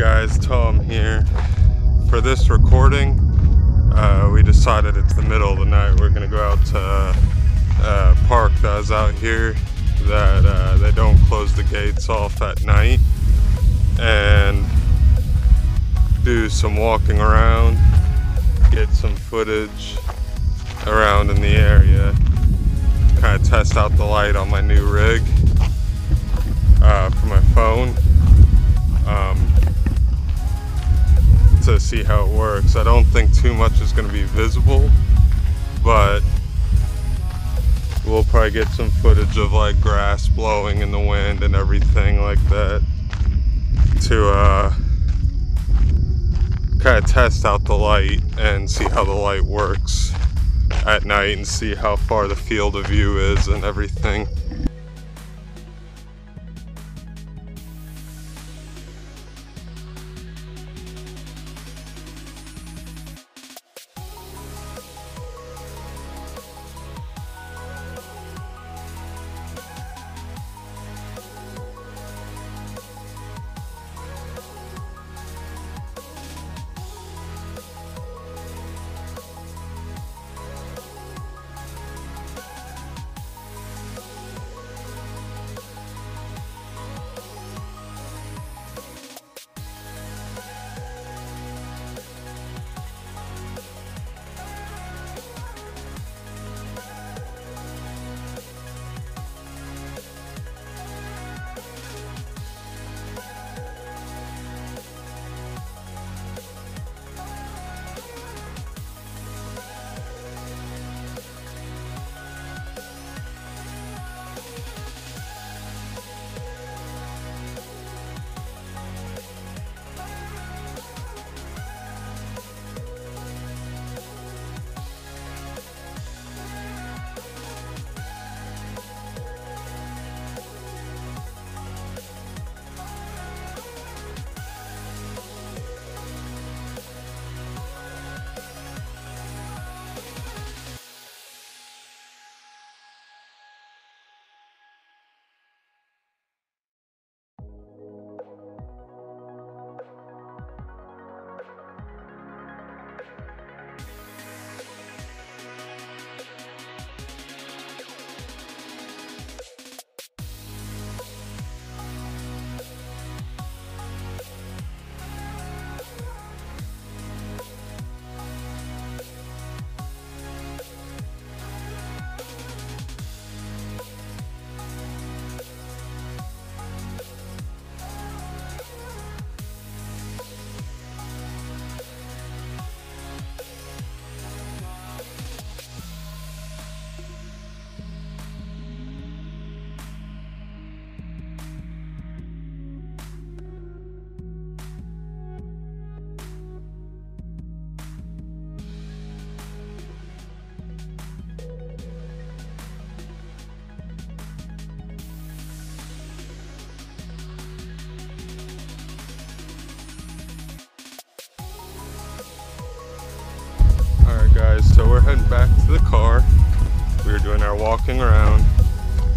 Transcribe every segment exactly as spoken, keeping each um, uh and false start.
guys, Tom here. For this recording, uh, we decided it's the middle of the night. We're gonna go out to uh, a park that is out here that uh, they don't close the gates off at night, and do some walking around, get some footage around in the area, kind of test out the light on my new rig uh, for my phone. Um, to see how it works. I don't think too much is going to be visible, but we'll probably get some footage of like grass blowing in the wind and everything like that to uh, kind of test out the light and see how the light works at night and see how far the field of view is and everything. So we're heading back to the car. We were doing our walking around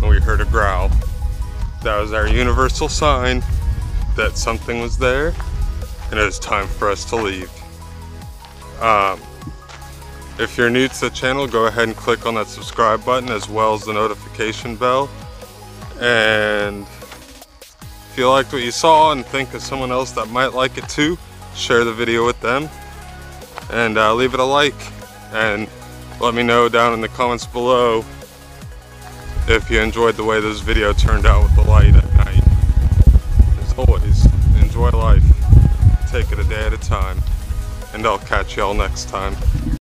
and we heard a growl. That was our universal sign that something was there and it was time for us to leave. Um, if you're new to the channel, go ahead and click on that subscribe button as well as the notification bell. And if you liked what you saw and think of someone else that might like it too, share the video with them and uh, leave it a like. And let me know down in the comments below if you enjoyed the way this video turned out with the light at night. As always, enjoy life, take it a day at a time, and I'll catch y'all next time.